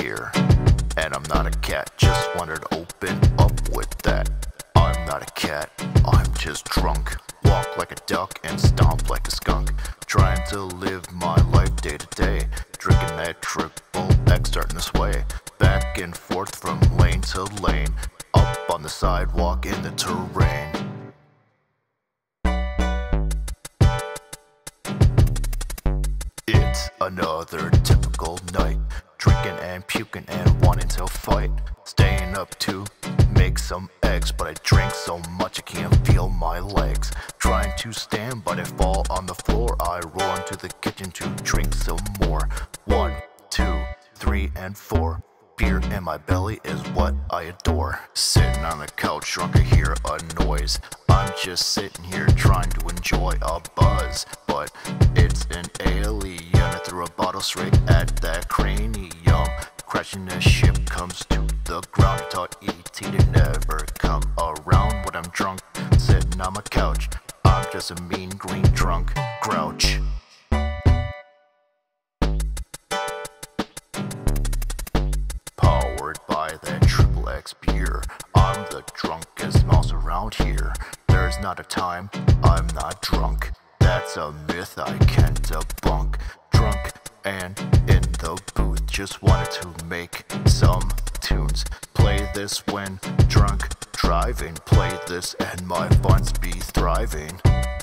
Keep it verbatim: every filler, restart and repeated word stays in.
here, and I'm not a cat, just wanted to open up with that. I'm not a cat, I'm just drunk. Walk like a duck and stomp like a skunk. Trying to live my life day to day, drinking that triple X, starting this way. Back and forth from lane to lane, up on the sidewalk in the terrain. It's another typical night, drinking and puking and wanting to fight. Staying up to make some eggs, but I drink so much I can't feel my legs. Trying to stand but I fall on the floor. I roll into the kitchen to drink some more. One, two, three and four. Beer in my belly is what I adore. Sitting on the couch drunk, I hear a noise. I'm just sitting here trying to enjoy a buzz, but it's an alien. I threw a bottle straight at that cranium. Crashing the ship comes to the ground. I taught E T to never come around. When I'm drunk, sitting on my couch, I'm just a mean green drunk grouch. By that triple X beer, I'm the drunkest mouse around here. There's not a time I'm not drunk. That's a myth I can't debunk. Drunk and in the booth, just wanted to make some tunes. Play this when drunk driving, play this and my funds be thriving.